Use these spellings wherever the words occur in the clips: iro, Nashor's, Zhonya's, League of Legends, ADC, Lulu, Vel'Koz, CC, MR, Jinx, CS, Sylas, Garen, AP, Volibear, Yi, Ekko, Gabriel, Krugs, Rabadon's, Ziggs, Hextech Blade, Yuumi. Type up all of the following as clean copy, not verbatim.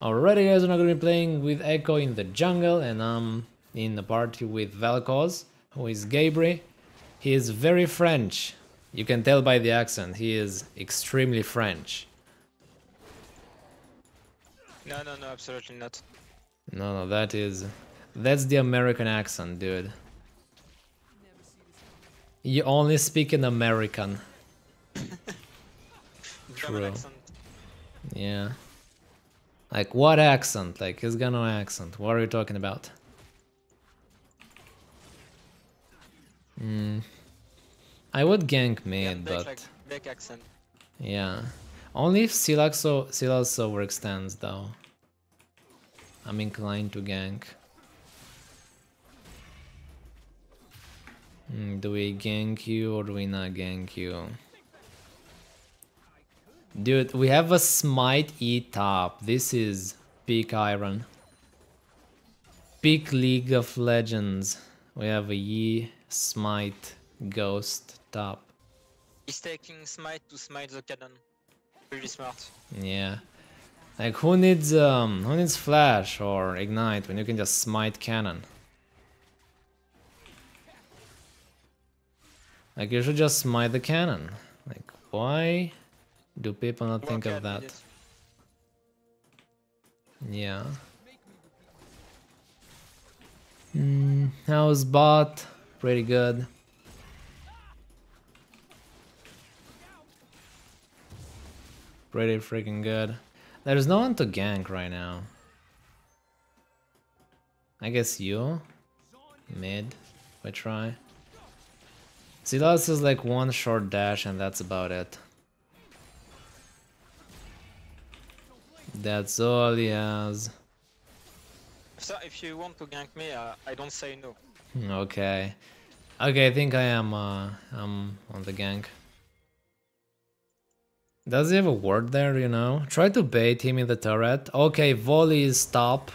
Alrighty guys, I'm gonna be playing with Ekko in the jungle, and I'm in the party with Vel'Koz, who is Gabriel. He is very French. You can tell by the accent, he is extremely French. No, absolutely not. No, that's the American accent, dude. You only speak in American. True. Accent. Yeah. Like, what accent? Like, he's got no accent. What are you talking about? I would gank mid, but... Like, big accent. Yeah. Only if Sylas overextends, though. I'm inclined to gank. Do we gank you or do we not gank you? Dude, we have a smite E top. This is peak iron. Peak League of Legends. We have a Yi smite ghost top. He's taking smite to smite the cannon. Really smart. Yeah. Like, who needs flash or ignite when you can just smite cannon? Like, you should just smite the cannon. Like, why do people not think of that? Yeah. How's bot? Pretty good. Pretty freaking good. There's no one to gank right now. I guess you? Mid? We try. Sylas is like one short dash and that's about it. That's all he has. So if you want to gank me, I don't say no. Okay. Okay, I think I am I'm on the gank. Does he have a ward there, you know? Try to bait him in the turret. Okay, volley is top.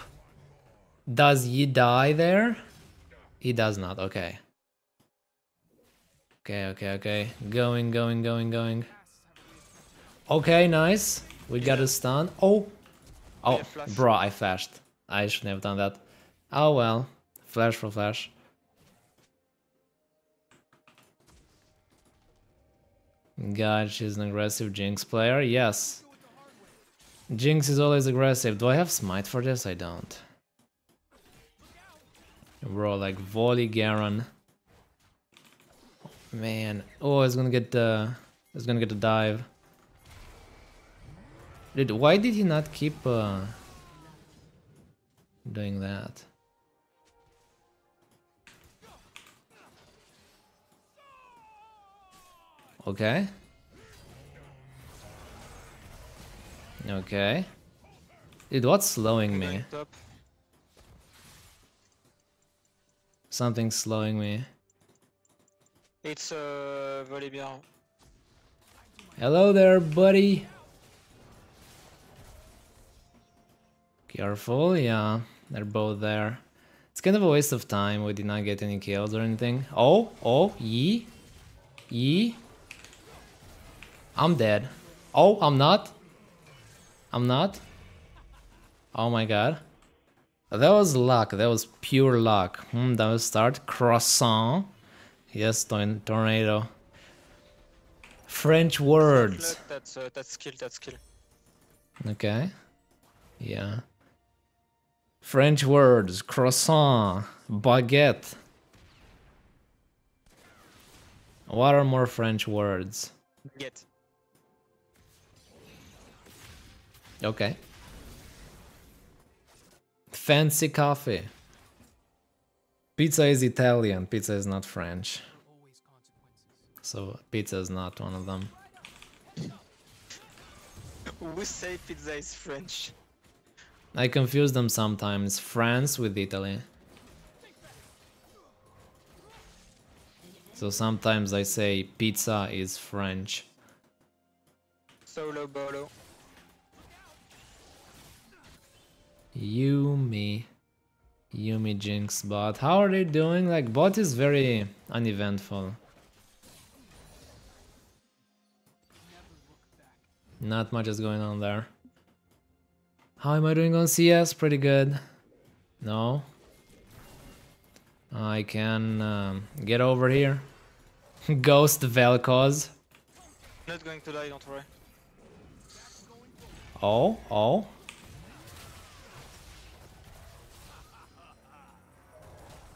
Does he die there? He does not, okay. Okay. Going. Okay, nice. We got a stun. Oh, bro, I flashed. I shouldn't have done that. Oh well. Flash for flash. God, she's an aggressive Jinx player. Yes. Jinx is always aggressive. Do I have smite for this? I don't. Bro, like volley Garen. Man, oh, it's gonna get the dive. Dude, why did he not keep doing that? Okay. Dude, what's slowing me? Something's slowing me. It's Volibear. Hello there, buddy. Careful, yeah, they're both there. It's kind of a waste of time. We did not get any kills or anything. Oh, Yi. I'm dead. Oh, I'm not. Oh my god. That was luck. That was pure luck. That was start croissant. Yes, tornado. French words. That's skill. Okay. Yeah. French words. Croissant. Baguette. What are more French words? Baguette. Okay. Fancy coffee. Pizza is Italian, pizza is not French. So pizza is not one of them. Who say pizza is French? I confuse them sometimes, France with Italy. So sometimes I say pizza is French. Solo bolo. Yuumi Jinx bot. How are they doing? Like, bot is very uneventful. Not much is going on there. How am I doing on CS? Pretty good. No. I can get over here. Ghost Vel'Koz. Not going to die, don't worry. Oh, oh.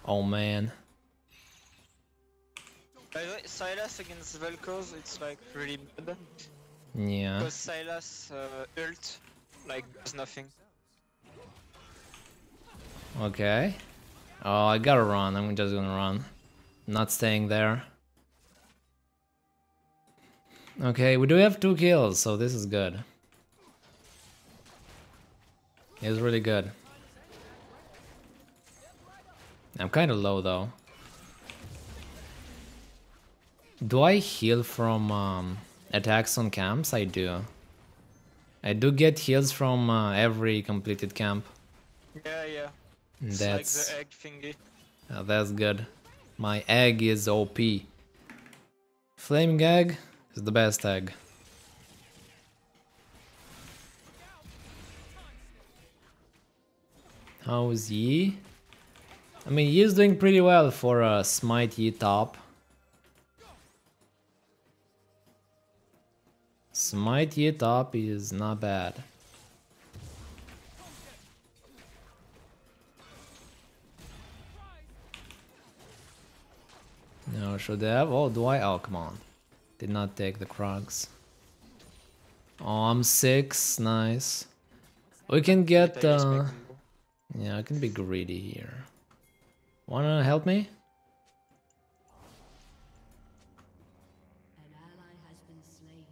Oh man. By the way, Sylas against Vel'Koz, it's like really bad. Yeah. Because Sylas ult, like, does nothing. Okay. Oh, I gotta run. I'm just gonna run. Not staying there. Okay, we do have 2 kills, so this is good. It's really good. I'm kinda low though. Do I heal from attacks on camps? I do. I do get heals from every completed camp. Yeah, yeah. It's that's like the egg thingy. Oh, that's good. My egg is OP. Flaming egg is the best egg. How is Yi? I mean, Yi is doing pretty well for a smite Yi top. Smite Yi top is not bad. No, should they have? Oh, do I? Oh, come on. Did not take the Krugs. Oh, I'm 6. Nice. We can get... yeah, I can be greedy here. Wanna help me? An ally has been slain.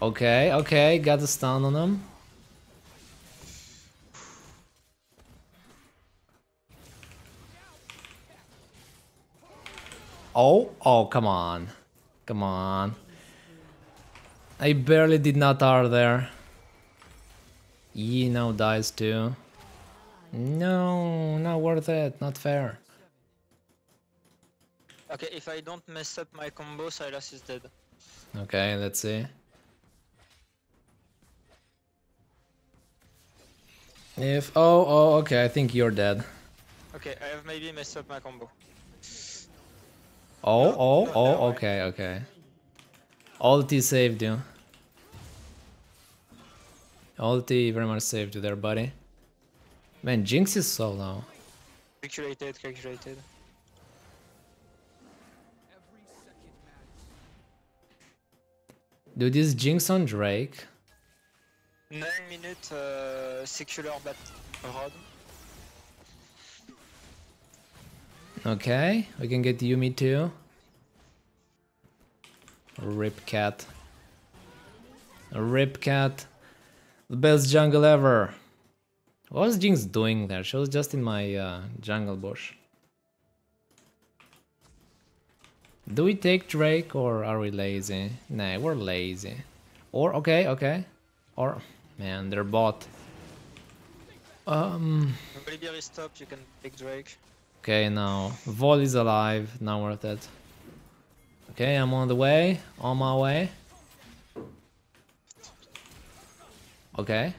Okay, okay, got the stun on him. Oh, oh, come on. Come on. I barely did not R there. Yi now dies too. No, not worth it, not fair. Okay, if I don't mess up my combo, Sylas is dead. Okay, let's see. If... oh, oh, okay, I think you're dead. Okay, I have maybe messed up my combo. Oh, no, oh, no, oh, okay, okay. Ulti saved you. Ulti very much saved you there, buddy. Man, Jinx is so low. Calculated, calculated. Dude, is Jinx on Drake? 9 minutes secular bat rod. Okay, we can get Yuumi too. Rip cat. Rip cat. The best jungle ever. What was Jinx doing there? She was just in my jungle bush. Do we take Drake or are we lazy? Nah, we're lazy. Or, okay, okay. Or, man, they're bot. Volibear is top, you can take Drake. Okay, now. Vol is alive, not worth it. Okay, I'm on the way. On my way. Okay.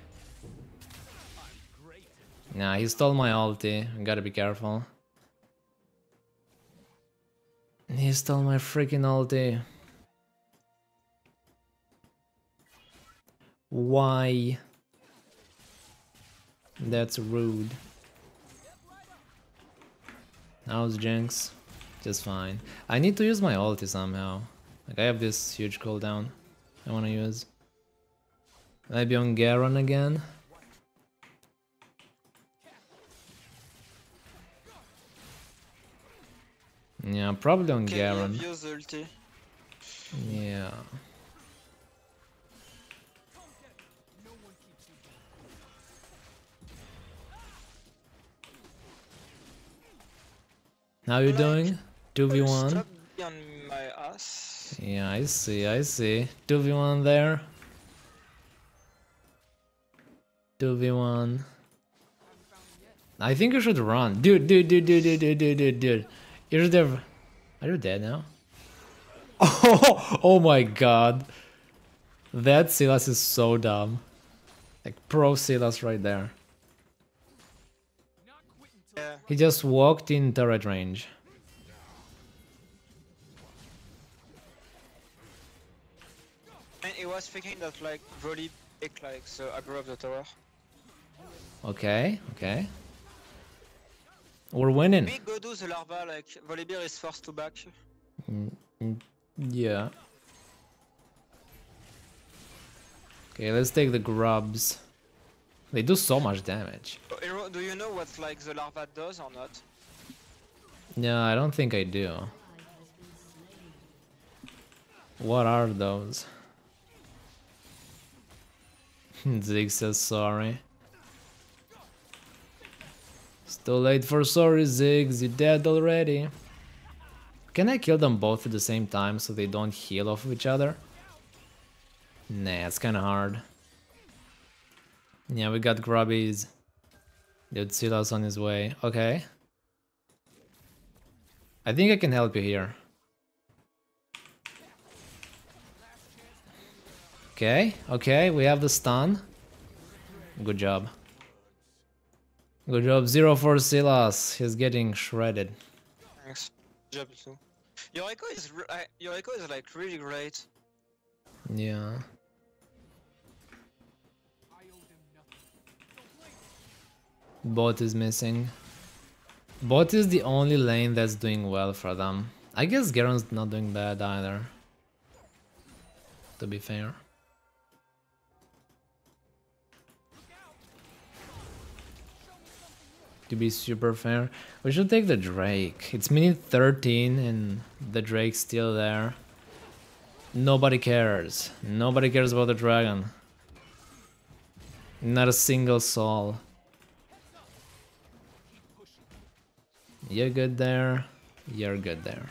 Nah, he stole my ulti. I gotta be careful. He stole my freaking ulti. Why? That's rude. How's Jinx? Just fine. I need to use my ulti somehow. Like, I have this huge cooldown I wanna use. Maybe on Garen again. Yeah, probably on Garen. Yeah. How you doing? 2v1. Yeah, I see, I see. 2v1 there. 2v1. I think you should run. Dude. You should have... Are you dead now? Oh my god. That Sylas is so dumb. Like, pro Sylas right there. Yeah. He just walked in turret range. And he was thinking that, like, Volibear, like, so aggro of the tower. Okay, okay. We're winning. We go do the larva, like, Volibear is forced to back. Yeah. Okay, let's take the grubs. They do so much damage. Iro, do you know what like the larva does or not? No, I don't think I do. What are those? Ziggs says sorry. It's too late for sorry, Ziggs. You're dead already. Can I kill them both at the same time so they don't heal off of each other? Nah, it's kinda hard. Yeah, we got grubbies. Dude, Sylas on his way. Okay. I think I can help you here. Okay, okay, we have the stun. Good job. Good job, 0 for Sylas. He's getting shredded. Thanks. Good job too. Your Ekko is like really great. Yeah. Bot is missing. Bot is the only lane that's doing well for them. I guess Garen's not doing bad either. To be fair. To be super fair. We should take the Drake. It's minute 13 and the Drake's still there. Nobody cares. Nobody cares about the dragon. Not a single soul. You're good there. You're good there.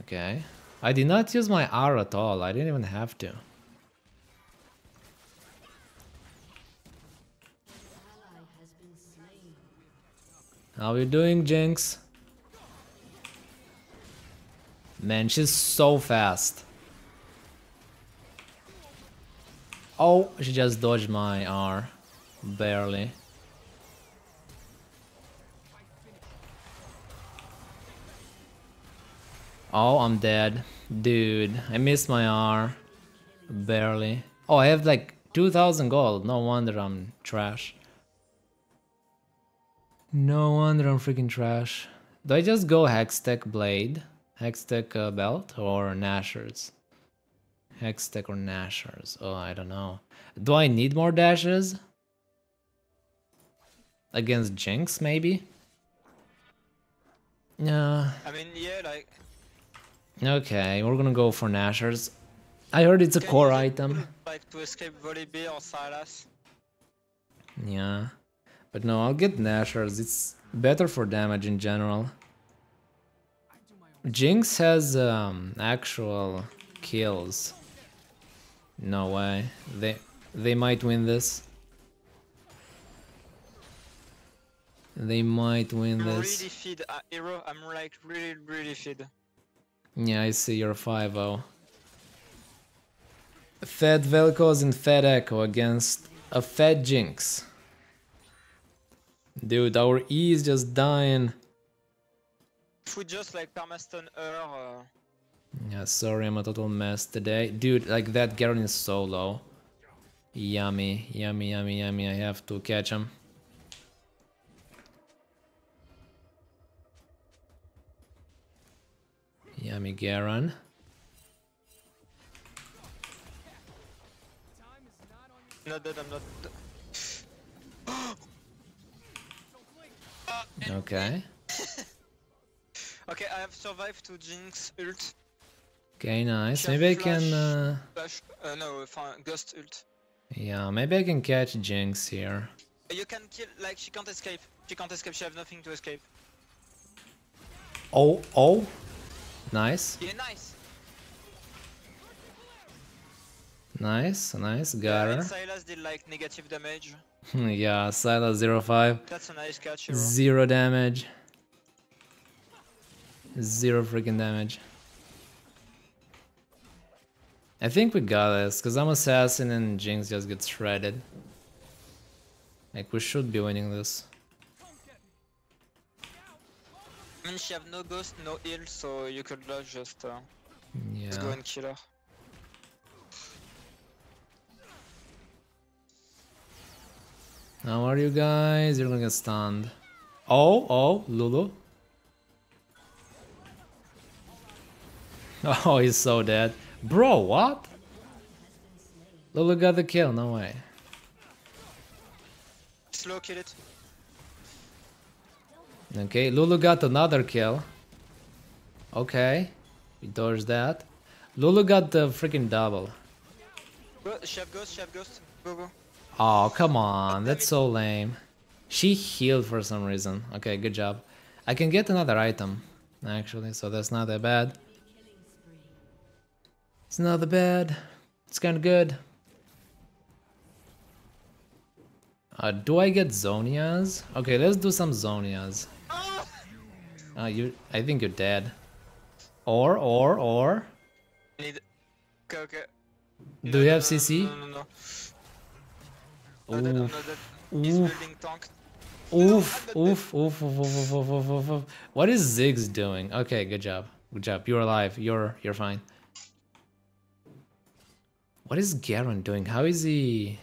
Okay. I did not use my R at all. I didn't even have to. How you doing, Jinx? Man, she's so fast. Oh, she just dodged my R. Barely. Oh, I'm dead. Dude, I missed my R. Barely. Oh, I have like 2000 gold. No wonder I'm trash. No wonder I'm freaking trash. Do I just go Hextech Blade? Hextech Belt or Nashor's? Hextech or Nashor's? Oh, I don't know. Do I need more dashes? Against Jinx, maybe? Yeah. I mean, yeah, like... Okay, we're gonna go for Nashor's. I heard it's a core item. Like to escape Volibear or Sylas. Yeah, but no, I'll get Nashor's. It's better for damage in general. Jinx has actual kills. No way. They might win this. They might win this. I'm really feed, Iro. I'm like really feed. Yeah, I see your 5-0. Fed Vel'Koz and Fed Ekko against a Fed Jinx. Dude, our E is just dying. If we just like permastun her. Yeah, sorry, I'm a total mess today. Dude, like that Garen is so low. Yummy, yummy, yummy, yummy. I have to catch him. Yummy Garen. Not dead, I'm not dead. Okay. Okay, I have survived to Jinx ult. Okay, nice. Maybe flash, I can... Flash, no, Ghost ult. Yeah, maybe I can catch Jinx here. You can kill, like, she can't escape. She can't escape, she has nothing to escape. Oh, oh. Nice. Yeah, nice. Nice, nice, got her. Sylas did like negative damage. Yeah, Sylas 0-5. That's a nice catch. Zero damage. Zero freaking damage. I think we got this, because I'm assassin and Jinx just gets shredded. Like, we should be winning this. I mean, she have no ghost, no heal, so you could just yeah, go and kill her. How are you guys? You're gonna get stunned. Oh, oh, Lulu. Oh, he's so dead. Bro, what? Lulu got the kill, no way. Slow kill it. Okay, Lulu got another kill. Okay, we dodged that. Lulu got the freaking double. Chef ghost, go, go. Oh, come on, that's so lame. She healed for some reason. Okay, good job. I can get another item, actually, so that's not that bad. It's not that bad. It's kind of good. Do I get Zhonya's? Okay, let's do some Zhonya's. I think you're dead. Or. Okay. Do you have CC? No. Oof. What is Ziggs doing? Okay, good job. Good job. You're alive. You're fine. What is Garen doing? How is he?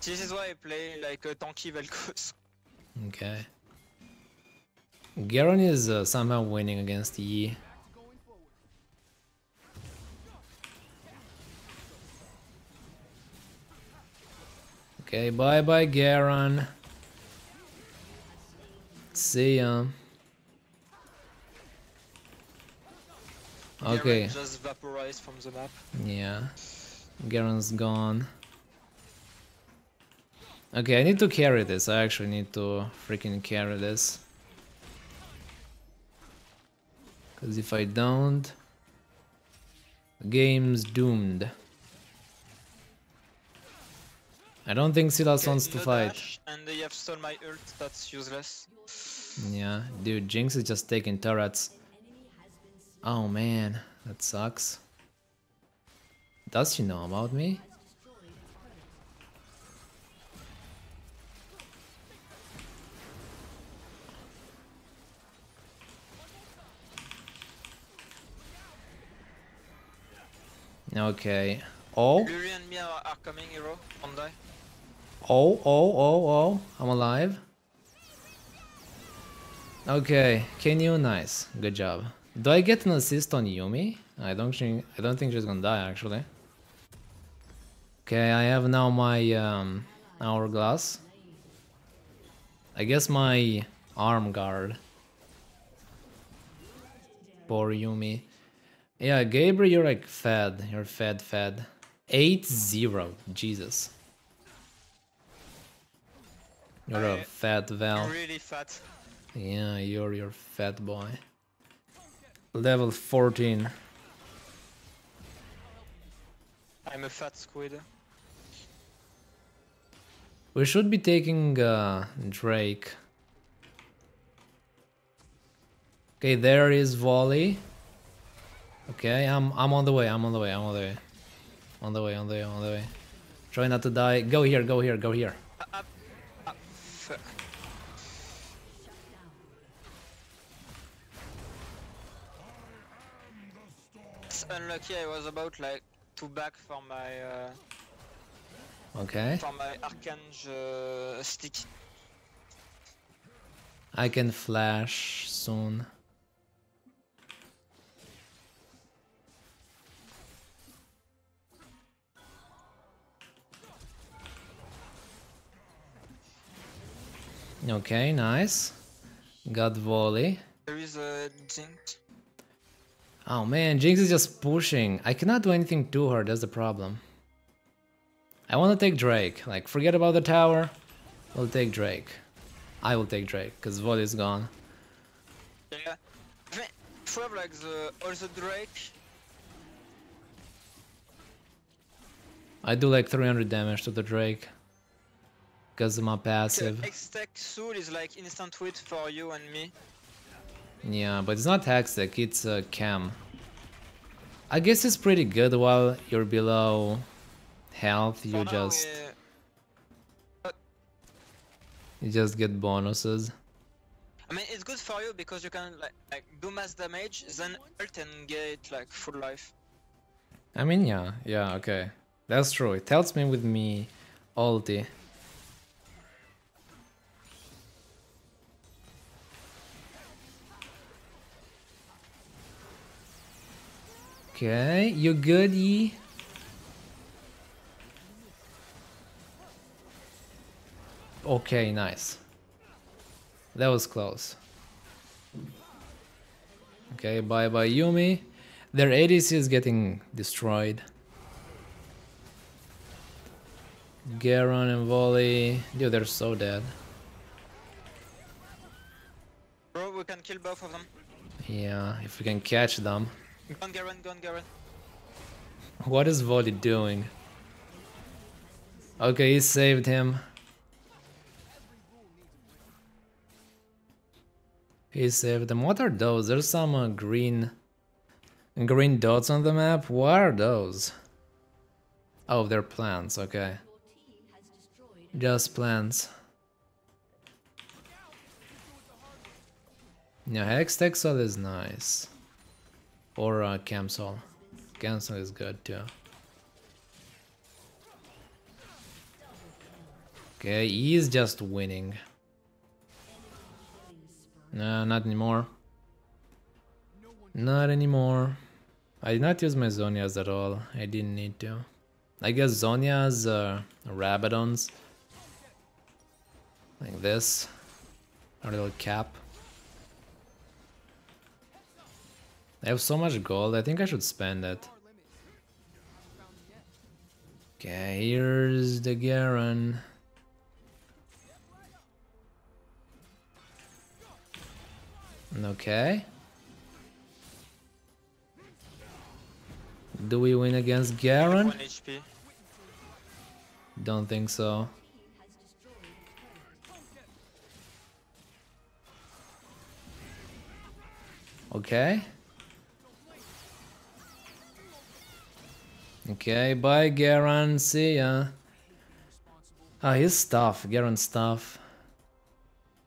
This is why I play like a tanky Vel'Koz. Okay. Garen is somehow winning against Yi. Okay, bye-bye Garen. See ya. Okay. Garen just vaporized from the map. Yeah. Garen's gone. Okay, I need to carry this. I actually need to freaking carry this. Because if I don't, the game's doomed. I don't think Sylas wants to fight. And they have stolen my ult, that's useless. Yeah, dude, Jinx is just taking turrets. Oh man, that sucks. Does she know about me? Okay. Oh. Lulu and me are coming, iro. Don't die. Oh. I'm alive. Okay. Can you? Nice. Good job. Do I get an assist on Yuumi? I don't think she's gonna die actually. Okay, I have now my hourglass. I guess my arm guard. Poor Yuumi. Yeah, Gabriel, you're like fed. You're fed. 8-0. Jesus. You're a fat Val. Really fat. Yeah, you're fat boy. Level 14. I'm a fat squid. We should be taking Drake. Okay, there is Volley. Okay, I'm on the way. On the way. Try not to die. Go here. Fuck. It's unlucky. I was about like to back for my okay, for my Archange stick. I can flash soon. Okay, nice. Got Volley. There is a Jinx. Oh man, Jinx is just pushing. I cannot do anything to her, that's the problem. I want to take Drake. Like, forget about the tower. We'll take Drake. I will take Drake, because Volley is gone. Yeah. If we have like all the Drake. I do like 300 damage to the Drake. Because of my passive. Hextech soul is like instant wit for you and me. Yeah, but it's not Hextech, it's a Cam. I guess it's pretty good while you're below health, you just... You just get bonuses. I mean, it's good for you because you can like do mass damage, then ult and get like full life. I mean, yeah, okay. That's true, it helps me with me ulti. Okay, you good, Yi? Okay, nice. That was close. Okay, bye-bye Yuumi. Their ADC is getting destroyed. Garen and Voli... Dude, they're so dead. Bro, we can kill both of them. Yeah, if we can catch them. Gone Garen, gone Garen. What is Voli doing? Okay, he saved him. He saved them. What are those? There's some green dots on the map. What are those? Oh, they're plants, okay. Just plants. Yeah, Hextech Sol is nice. Or Cam Sol. Cam Sol is good too. Okay, he's just winning. No, not anymore. Not anymore. I did not use my Zhonya's at all. I didn't need to. I guess Zhonya's, Rabadon's. Like this. Our little cap. I have so much gold, I think I should spend it. Okay, here's the Garen. Okay. Do we win against Garen? Don't think so. Okay. Okay, bye Garen, see ya. Ah, his stuff, Garen's stuff.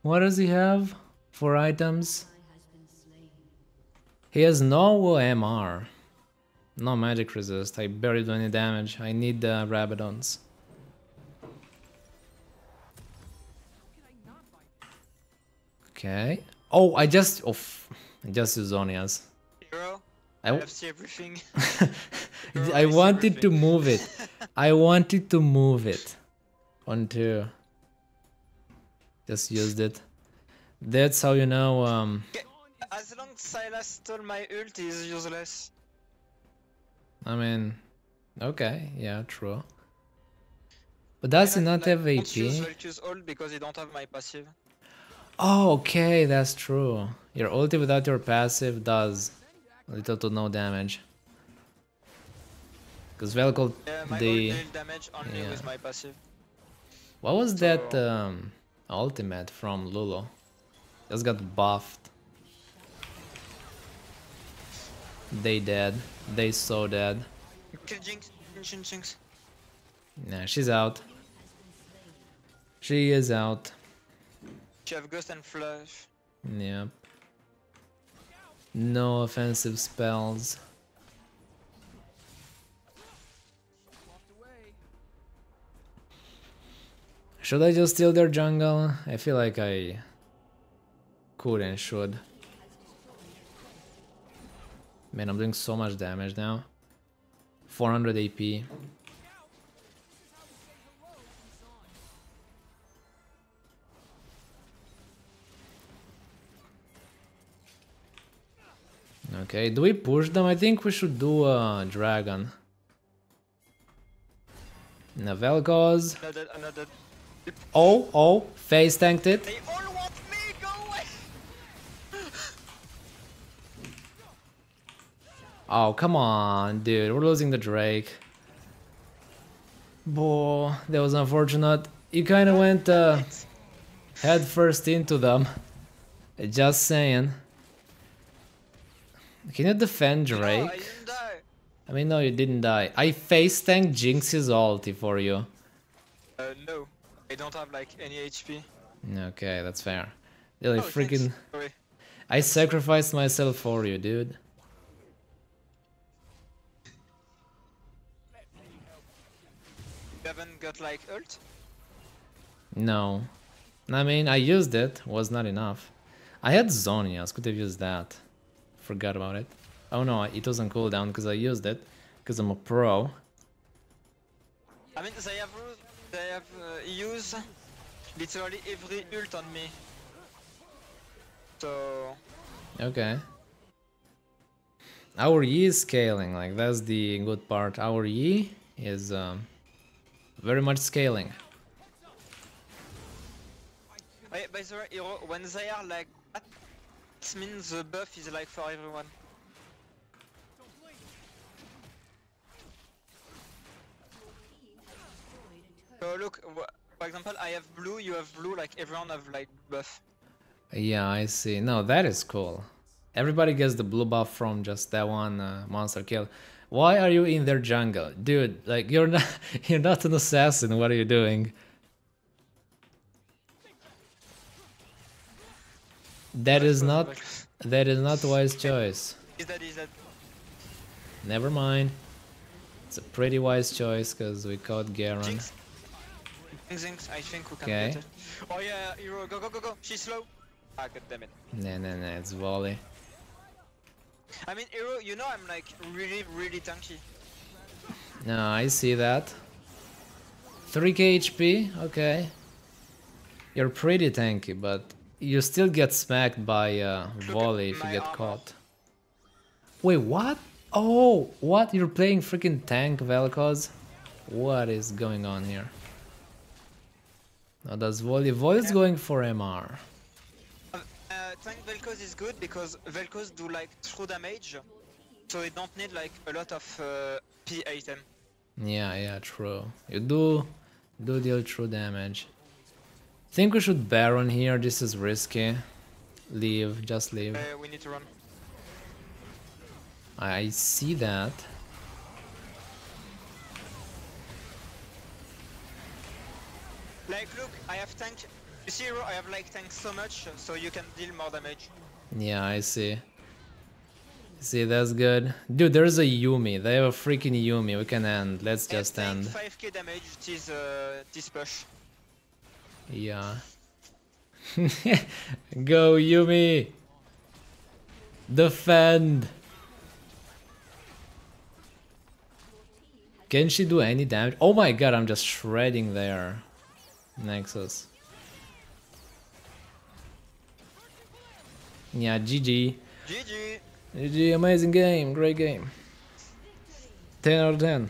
What does he have for items? He has no MR, no magic resist, I barely do any damage, I need the Rabadon's. Okay, oh I just used Zhonya's. Iro, I have seen everything. I wanted to move it, onto... Just used it. That's how you know... As long as Sylas stole my ult, is useless. I mean, okay, yeah, true. But does he not have AP? Use ult because he don't have my passive. Oh, okay, that's true. Your ulti without your passive does little to no damage. Because Vel'Koz, with my passive. What was that ultimate from Lulu? Just got buffed. They dead. They so dead. Kill Jinx. Jinx. Nah, she's out. She is out. She have Ghost and Flush. Yep. No offensive spells. Should I just steal their jungle? I feel like I could and should. Man, I'm doing so much damage now. 400 AP. Okay, do we push them? I think we should do a dragon. Now Vel'Koz. Oh, face tanked it. Oh, come on, dude, we're losing the Drake. Boy, that was unfortunate. You kind of went head first into them. Just saying. Can you defend Drake? No, I didn't die. I mean, no, you didn't die. I face tank Jinx's ulti for you. No, I don't have like any HP. Okay, that's fair. Really, oh, freaking. I sacrificed myself for you, dude. You haven't got like ult? No. I mean, I used it, was not enough. I had Zhonya's, could have used that. Forgot about it. Oh no, it was on cooldown because I used it. Because I'm a pro. I mean, they have used literally every ult on me. So... okay. Our Yi is scaling, like that's the good part. Our Yi is very much scaling. Oh, yeah, by the way, Iro, when they are like that, it means the buff is like for everyone. So look, for example, I have blue, you have blue, like everyone have like buff. Yeah, I see. No, that is cool. Everybody gets the blue buff from just that one monster kill. Why are you in their jungle? Dude, like you're not an assassin, what are you doing? That is not a wise choice. Is that? Never mind. It's a pretty wise choice because we caught Garen. Jinx, I think we can get it. Oh yeah, Hero, go. She's slow. Ah, god damn it. Nah, it's volley. I mean, Hero, you know I'm like really tanky. No, I see that. 3k HP, okay. You're pretty tanky, but you still get smacked by volley if you get caught. Wait, what? Oh, what? You're playing freaking tank, Vel'Koz? What is going on here? Now that's volley. Volley's going for MR. Tank Vel'Koz is good because Vel'Koz do like true damage, so you don't need like a lot of P item. Yeah, true. You do deal true damage. Think we should Baron here, this is risky. Leave, just leave. We need to run. I see that. Like look, I have tank, you see Hero, I have like tank so much, so you can deal more damage. Yeah, I see. See, that's good. Dude, there's a Yuumi, they have a freaking Yuumi, we can end, let's just end. 5k damage, this push. Yeah. Go Yuumi! Defend! Can she do any damage? Oh my god, I'm just shredding there. Nexus. Yeah, GG. GG! GG, amazing game, great game. 10 out of 10.